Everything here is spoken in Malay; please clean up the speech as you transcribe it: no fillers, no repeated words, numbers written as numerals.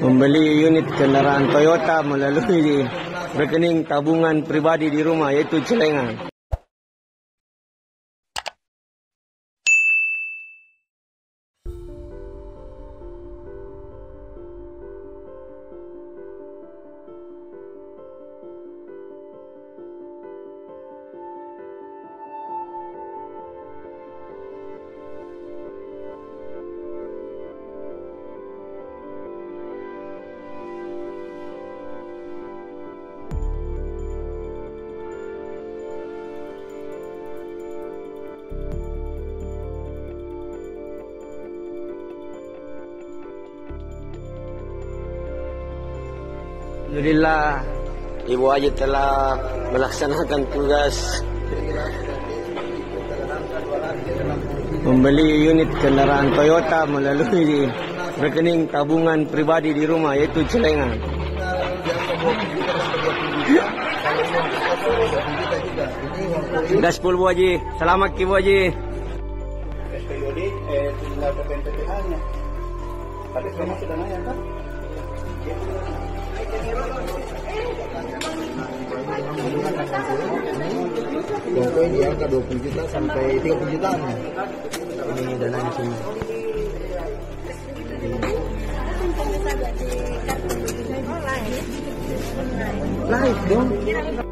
membeli unit kendaraan Toyota melalui rekening tabungan pribadi di rumah, yaitu celengan. Alhamdulillah, Ibu Haji telah melaksanakan tugas membeli unit kendaraan Toyota melalui rekening tabungan pribadi di rumah, yaitu celengan. Sudah 10 Bu Haji, selamat Ibu Haji. Contohnya di angka 20 juta sampai 30 jutaan. Ini dana di sini. Live dong.